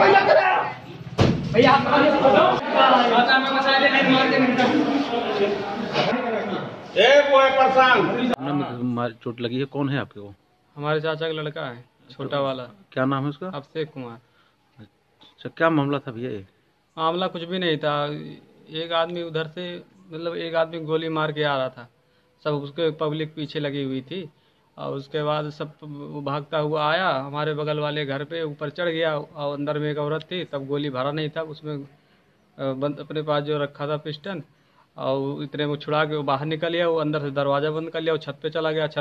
भैया आप चोट लगी है, कौन है आपके? वो हमारे चाचा का लड़का है, छोटा वाला। क्या नाम है उसका? अभिषेक कुमार। अच्छा, क्या मामला था भैया? ये मामला कुछ भी नहीं था। एक आदमी उधर से, मतलब एक आदमी गोली मार के आ रहा था, सब उसके पब्लिक पीछे लगी हुई थी, और उसके बाद सब भागता हुआ आया हमारे बगल वाले घर पे, ऊपर चढ़ गया, और अंदर में एक औरत थी, तब गोली भरा नहीं था, उसमें अपने पास जो रखा था पिस्टन, और इतने में छुड़ा के वो बाहर निकल गया, वो अंदर से दरवाज़ा बंद कर लिया, वो छत पे चला गया।